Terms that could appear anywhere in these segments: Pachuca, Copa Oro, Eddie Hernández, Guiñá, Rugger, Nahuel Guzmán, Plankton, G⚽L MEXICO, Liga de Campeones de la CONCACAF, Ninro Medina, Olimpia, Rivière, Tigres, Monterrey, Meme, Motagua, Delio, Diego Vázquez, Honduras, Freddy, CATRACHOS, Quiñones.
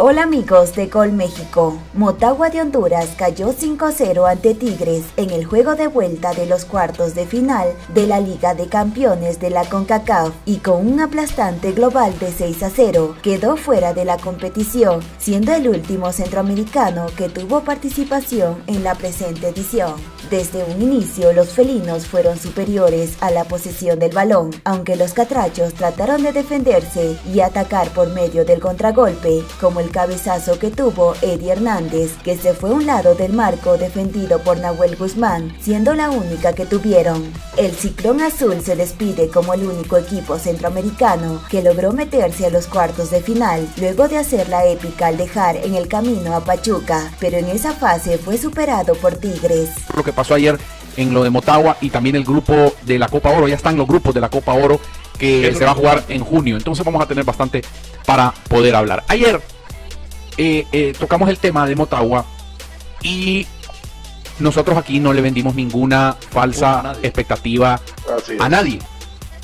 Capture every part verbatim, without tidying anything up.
Hola amigos de Gol México, Motagua de Honduras cayó cinco cero ante Tigres en el juego de vuelta de los cuartos de final de la Liga de Campeones de la CONCACAF y con un aplastante global de seis a cero quedó fuera de la competición, siendo el último centroamericano que tuvo participación en la presente edición. Desde un inicio los felinos fueron superiores a la posesión del balón, aunque los catrachos trataron de defenderse y atacar por medio del contragolpe, como el cabezazo que tuvo Eddie Hernández, que se fue a un lado del marco defendido por Nahuel Guzmán, siendo la única que tuvieron. El Ciclón Azul se despide como el único equipo centroamericano que logró meterse a los cuartos de final, luego de hacer la épica al dejar en el camino a Pachuca, pero en esa fase fue superado por Tigres. Lo que pasó ayer en lo de Motagua y también el grupo de la Copa Oro, ya están los grupos de la Copa Oro que se va a jugar en junio, entonces vamos a tener bastante para poder hablar. Ayer Eh, eh, tocamos el tema de Motagua y nosotros aquí no le vendimos ninguna falsa expectativa a nadie.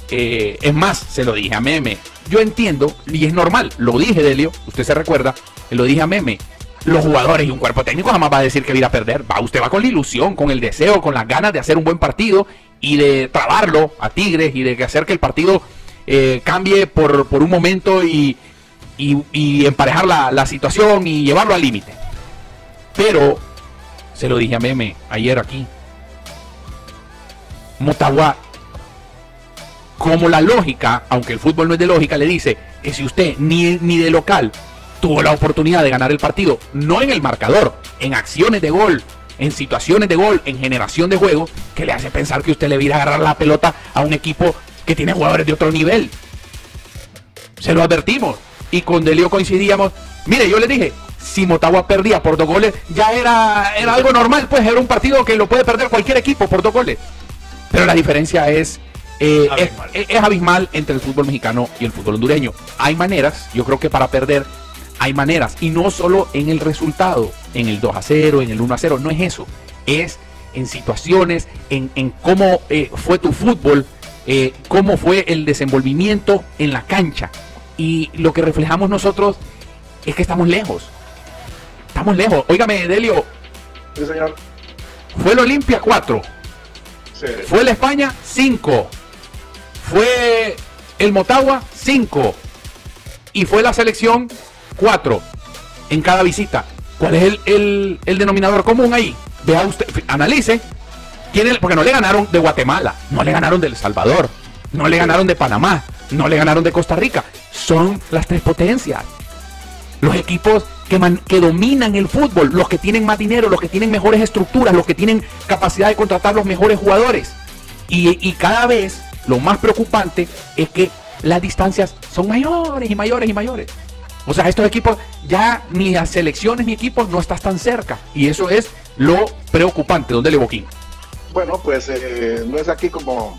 Eh, es más, se lo dije a Meme. Yo entiendo, y es normal, lo dije Delio, usted se recuerda, lo dije a Meme. Los jugadores y un cuerpo técnico jamás va a decir que va a ir a perder. Va, usted va con la ilusión, con el deseo, con las ganas de hacer un buen partido y de trabarlo a Tigres y de hacer que el partido eh, cambie por, por un momento y... Y, y emparejar la, la situación y llevarlo al límite. Pero se lo dije a Meme ayer aquí, Motagua, como la lógica, aunque el fútbol no es de lógica, le dice que si usted ni, ni de local tuvo la oportunidad de ganar el partido, no en el marcador, en acciones de gol, en situaciones de gol, en generación de juego, que le hace pensar que usted le va a ir a agarrar la pelota a un equipo que tiene jugadores de otro nivel. Se lo advertimos. Y con Delio coincidíamos. Mire, yo le dije, si Motagua perdía por dos goles, ya era, era algo normal, pues era un partido que lo puede perder cualquier equipo por dos goles. Pero la diferencia es, eh, abismal. Es, es abismal entre el fútbol mexicano y el fútbol hondureño. Hay maneras, yo creo que para perder hay maneras. Y no solo en el resultado, en el dos a cero, en el uno a cero, no es eso. Es en situaciones, en, en cómo eh, fue tu fútbol, eh, cómo fue el desenvolvimiento en la cancha. Y lo que reflejamos nosotros es que estamos lejos. Estamos lejos. Óigame, Delio. Sí, señor. Fue la Olimpia cuatro. Sí. Fue la España cinco. Fue el Motagua cinco. Y fue la selección cuatro en cada visita. ¿Cuál es el, el, el denominador común ahí? Vea usted, analice. ¿Quién es? Porque no le ganaron de Guatemala, no le ganaron de El Salvador, no le ganaron de Panamá, no le ganaron de Costa Rica. Son las tres potencias, los equipos que, man, que dominan el fútbol, los que tienen más dinero, los que tienen mejores estructuras, los que tienen capacidad de contratar los mejores jugadores. Y, y cada vez lo más preocupante es que las distancias son mayores y mayores y mayores. O sea, estos equipos ya ni las selecciones ni equipos no estás tan cerca. Y eso es lo preocupante. ¿Dónde le boquín? Bueno, pues eh, no es aquí como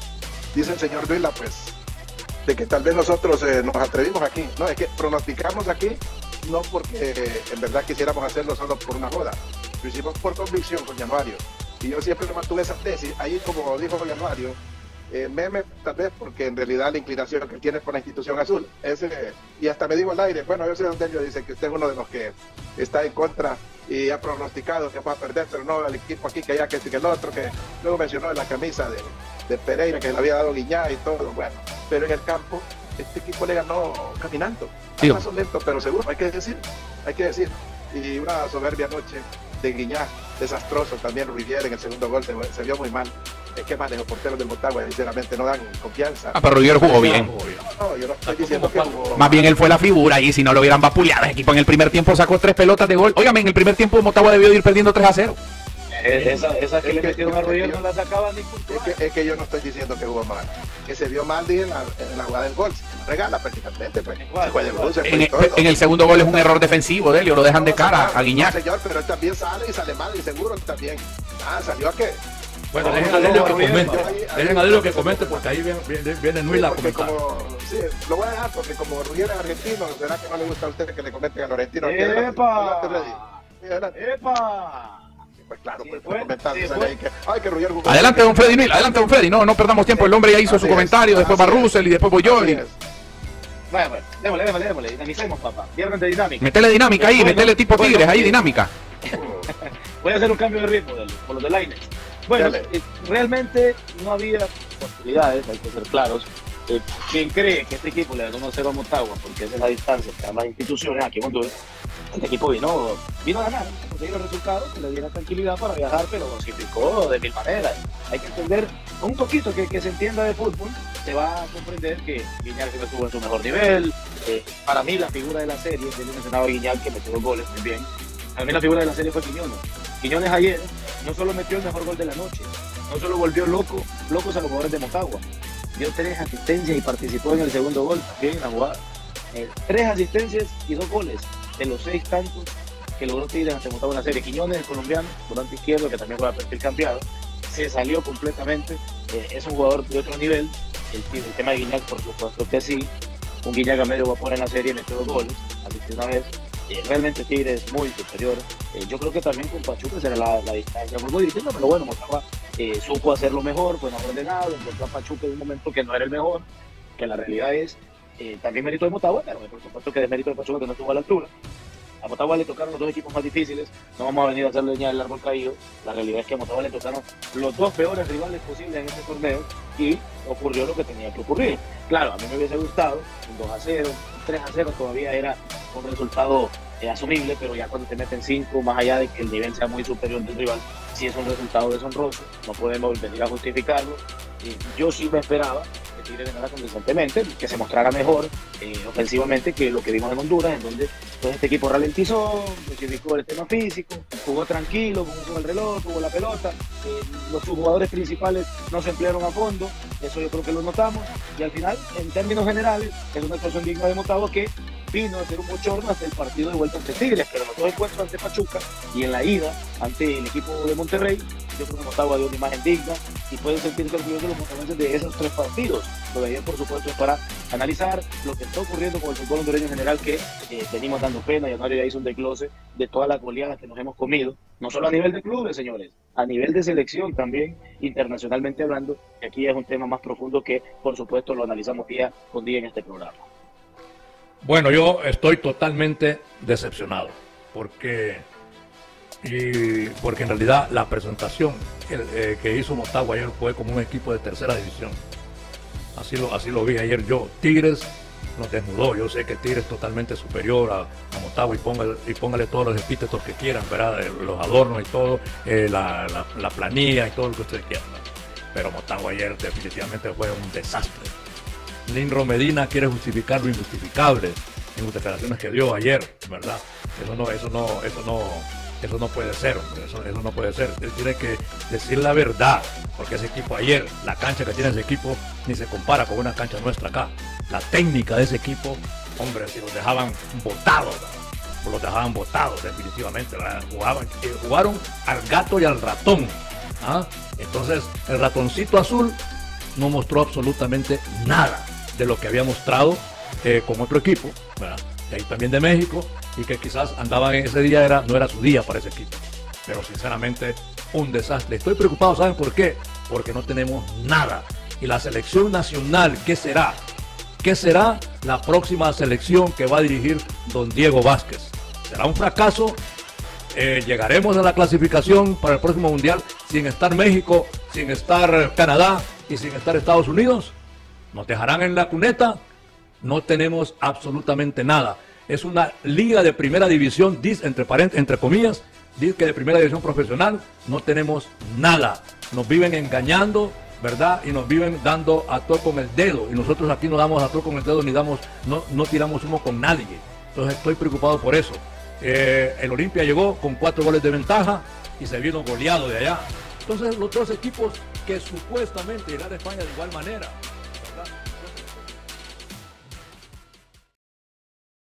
dice el señor Vila, pues, de que tal vez nosotros eh, nos atrevimos aquí, no, es que pronosticamos aquí, no porque eh, en verdad quisiéramos hacerlo solo por una joda, lo hicimos por convicción con Januario, y yo siempre mantuve esa tesis, ahí como dijo Januario, eh, Meme tal vez porque en realidad la inclinación que tiene por la institución azul, ese, eh, y hasta me digo al aire, bueno, yo sé donde yo dice que usted es uno de los que está en contra y ha pronosticado que va a perder, pero no, el equipo aquí, que allá, que el otro, que luego mencionó en la camisa de, de Pereira, que le había dado Guiñá y todo, bueno, pero en el campo, este equipo le ganó caminando, a paso lento, pero seguro, hay que decir, hay que decir, y una soberbia noche de Guiñá, desastroso también, Rivière en el segundo gol, se, se vio muy mal, es que más los porteros del Motagua, sinceramente, no dan confianza. Ah, pero Rugger jugó bien. No, no, yo no estoy diciendo que jugó. Más bien él fue la figura, y si no lo hubieran vapuleado, el equipo en el primer tiempo sacó tres pelotas de gol. Óigame, en el primer tiempo Motagua debió ir perdiendo tres a cero. Esa, esa que es le que, metieron a Rugger no la sacaban ni puntual. Es que, es que yo no estoy diciendo que jugó mal. Que se vio mal en la, en la jugada del gol. Regala prácticamente. Pues. En, en, en el segundo gol es un error defensivo, Delio. Lo dejan de cara a Guiñac. No, señor, pero él también sale y sale mal y seguro también. Ah, salió a que... Bueno, no, dejen a Delio que comente. Dejen a Delio que comente porque ahí viene, viene, viene Luis sí, a comentar. Como, sí, lo voy a dejar porque como Rugger es argentino, ¿será que no le gusta a usted que le comenten a los argentinos? ¡Epa! ¡Epa! Pues claro, sí, pues, fue, comentar, sí, ahí que, ay, que Rugger jugó. Adelante don Freddy, adelante don Freddy, no, no perdamos tiempo, el hombre ya hizo así su es, comentario, después va Russell y después voy yo. Y... Vaya, pues, démosle, démosle, démosle, dinamicemos, papá. Viernes de dinámica. Metele dinámica ahí, metele tipo Tigres, ahí dinámica. Voy a hacer un cambio de ritmo por los de Lines. Bueno, eh, realmente no había posibilidades, hay que ser claros. Eh, ¿Quién cree que este equipo le ganó uno cero a Motagua? Porque esa es la distancia que las instituciones aquí en Honduras. Este equipo vino, vino a ganar, conseguir los resultados, que le diera tranquilidad para viajar, pero clasificó de mil maneras. Hay que entender un poquito que, que se entienda de fútbol, se va a comprender que Guiñá que no estuvo en su mejor nivel. Eh, para mí la figura de la serie, yo mencionaba a Guiñá que metió dos goles muy bien. Para mí la figura de la serie fue Quiñones. Quiñones ayer no solo metió el mejor gol de la noche, no solo volvió loco, locos a los jugadores de Motagua. Dio tres asistencias y participó en el segundo gol, bien en la jugada. Eh, tres asistencias y dos goles de los seis tantos que logró Tigres ante Motagua en la serie. Quiñones, el colombiano, volante izquierdo, que también juega perfil cambiado, se salió completamente. Eh, es un jugador de otro nivel. El, el tema de Guiñá, por supuesto que sí. Un Guiñá que medio va a poner en la serie, metió dos goles, asistió una vez. Eh, realmente Tigres es muy superior. Eh, yo creo que también con Pachuca será la, la distancia por muy difícil, pero bueno, Motagua eh, supo hacerlo mejor, fue más ordenado, encontró a Pachuca en un momento que no era el mejor, que la realidad es eh, también mérito de Motagua, pero por supuesto que es mérito de Pachuca que no estuvo a la altura. A Motagua le tocaron los dos equipos más difíciles, no vamos a venir a hacer leña del árbol caído, la realidad es que a Motagua le tocaron los dos peores rivales posibles en este torneo y ocurrió lo que tenía que ocurrir. Claro, a mí me hubiese gustado un dos a cero, un tres a cero todavía era un resultado eh, asumible, pero ya cuando te meten cinco, más allá de que el nivel sea muy superior del rival, sí es un resultado deshonroso, no podemos venir a justificarlo. Eh, yo sí me esperaba que Tigres ganara consistentemente, que se mostrara mejor eh, ofensivamente que lo que vimos en Honduras, en donde todo este equipo ralentizó, justificó el tema físico, jugó tranquilo, jugó el reloj, jugó la pelota, eh, los jugadores principales no se emplearon a fondo, eso yo creo que lo notamos, y al final, en términos generales, es una actuación digna de Motagua que vino a hacer un bochorno hasta el partido de vuelta ante Tigres, pero en los dos encuentros ante Pachuca y en la ida ante el equipo de Monterrey, yo creo que Motagua dio una imagen digna y pueden sentirse orgullosos los motaguenses de esos tres partidos. Lo de ayer, por supuesto, es para analizar lo que está ocurriendo con el fútbol hondureño en general, que eh, venimos dando pena, y Anuario ya hizo un desglose de todas las goleadas que nos hemos comido, no solo a nivel de clubes, señores, a nivel de selección también, internacionalmente hablando, que aquí es un tema más profundo que, por supuesto, lo analizamos día con día en este programa. Bueno, yo estoy totalmente decepcionado, porque, y porque en realidad la presentación que, eh, que hizo Motagua ayer fue como un equipo de tercera división. Así lo, así lo vi ayer yo. Tigres nos desnudó. Yo sé que Tigres es totalmente superior a, a Motagua y, ponga, y póngale todos los epítetos que quieran, ¿verdad? Los adornos y todo, eh, la, la, la planilla y todo lo que ustedes quieran, ¿verdad? Pero Motagua ayer definitivamente fue un desastre. Ninro Medina quiere justificar lo injustificable en las declaraciones que dio ayer, ¿verdad? Eso no, eso no, eso no, eso no puede ser, hombre. Eso, eso no puede ser. Él tiene que decir la verdad, porque ese equipo ayer, la cancha que tiene ese equipo ni se compara con una cancha nuestra acá. La técnica de ese equipo, hombre, si los dejaban botados, ¿verdad? Los dejaban botados definitivamente, ¿verdad? Jugaban, eh, jugaron al gato y al ratón, ¿ah? Entonces el ratoncito azul no mostró absolutamente nada de lo que había mostrado eh, con otro equipo, ¿verdad? De ahí también de México, y que quizás andaban en ese día, era, no era su día para ese equipo. Pero sinceramente, un desastre. Estoy preocupado, ¿saben por qué? Porque no tenemos nada. Y la selección nacional, ¿qué será? ¿Qué será la próxima selección que va a dirigir don Diego Vázquez? ¿Será un fracaso? Eh, ¿Llegaremos a la clasificación para el próximo Mundial sin estar México, sin estar Canadá y sin estar Estados Unidos? ¿Nos dejarán en la cuneta? No tenemos absolutamente nada. Es una liga de primera división, entre, entre comillas, que de primera división profesional, no tenemos nada. Nos viven engañando, ¿verdad? Y nos viven dando a todo con el dedo. Y nosotros aquí no damos a todo con el dedo, ni damos, no, no tiramos humo con nadie. Entonces estoy preocupado por eso. Eh, el Olimpia llegó con cuatro goles de ventaja y se vino goleado de allá. Entonces los dos equipos que supuestamente irán a España de igual manera.